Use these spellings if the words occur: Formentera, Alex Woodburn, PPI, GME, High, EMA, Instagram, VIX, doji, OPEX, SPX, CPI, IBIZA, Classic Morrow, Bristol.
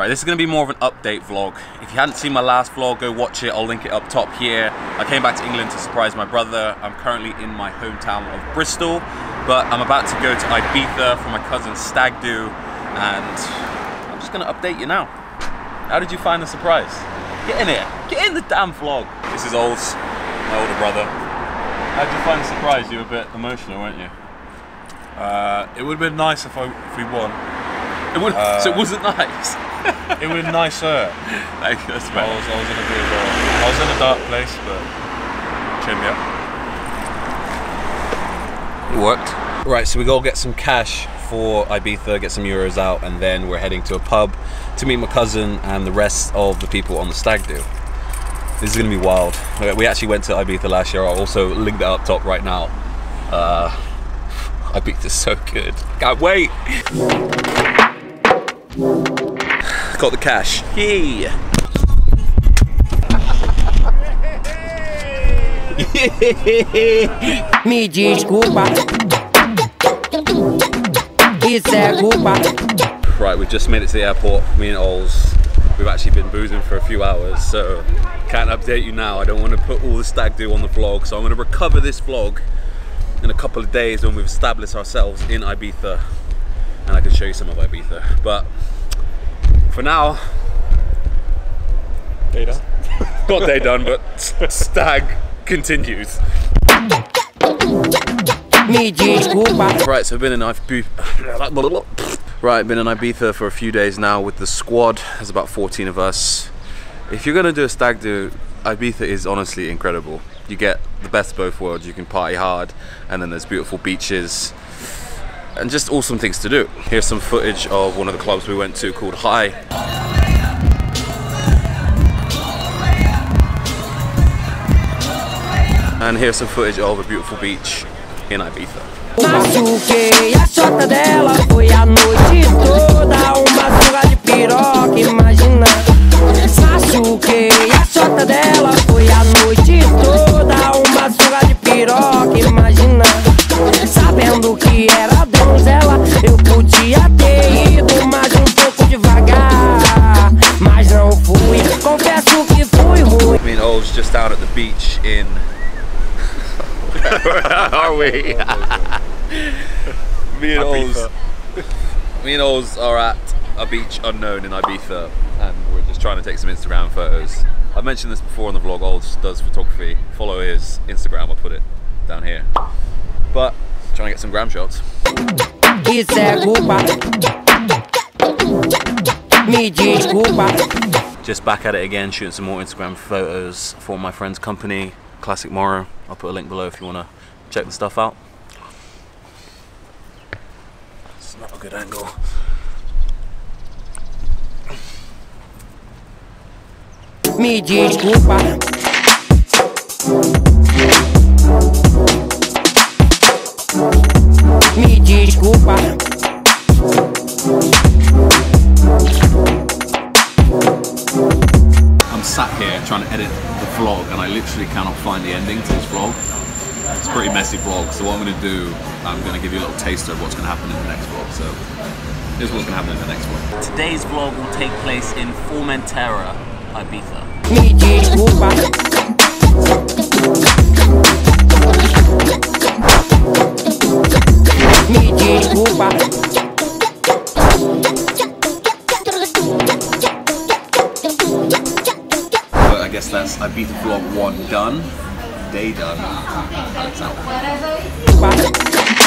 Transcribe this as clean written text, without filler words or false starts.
Right, this is going to be more of an update vlog. If you hadn't seen my last vlog, go watch it. I'll link it up top here. I came back to England to surprise my brother. I'm currently in my hometown of Bristol, but I'm about to go to Ibiza for my cousin's stag do, and I'm just going to update you now. How did you find the surprise? Get in here. Get in the damn vlog. This is Oz, my older brother. How did you find the surprise? You were a bit emotional, weren't you? It would have been nice if we won. It would, so it wasn't nice. It would have been nicer. Like, that's bad. I was in a dark place, but cheer me up. It worked. Right, so we go get some cash for Ibiza, get some euros out, and then we're heading to a pub to meet my cousin and the rest of the people on the stag do. This is gonna be wild. We actually went to Ibiza last year. I'll also link that up top right now. Ibiza's so good. Can't wait. Got the cash. Yeah. Me Cuba. Right, we've just made it to the airport. Me and Ols. We've actually been boozing for a few hours, so can't update you now. I don't want to put all the stag do on the vlog, so I'm going to recover this vlog in a couple of days when we've established ourselves in Ibiza. And I can show you some of Ibiza, but for now, day done. Not day done, but stag continues. Right, so I've been in Ibiza. Right, been in Ibiza for a few days now with the squad. There's about 14 of us. If you're gonna do a stag do, Ibiza is honestly incredible. You get the best of both worlds. You can party hard, and then there's beautiful beaches. And just awesome things to do. Here's some footage of one of the clubs we went to called High. And here's some footage of a beautiful beach in Ibiza. Me and Ol's just down at the beach in... Where are we? Me and Ol's are at a beach unknown in Ibiza, and we're just trying to take some Instagram photos. I've mentioned this before on the vlog. Ol's does photography. Follow his Instagram, I'll put it down here. But trying to get some gram shots. Just back at it again, shooting some more Instagram photos for my friend's company, Classic Morrow. I'll put a link below if you want to check the stuff out. It's not a good angle. Me desculpa. I'm sat here trying to edit the vlog and I literally cannot find the ending to this vlog. It's a pretty messy vlog, so what I'm going to do, I'm going to give you a little taster of what's going to happen in the next vlog. So here's what's going to happen in the next vlog. Today's vlog will take place in Formentera, Ibiza. Me desculpa. Me desculpa. But I guess that's Ibiza vlog 1 done. Day done. Alex out.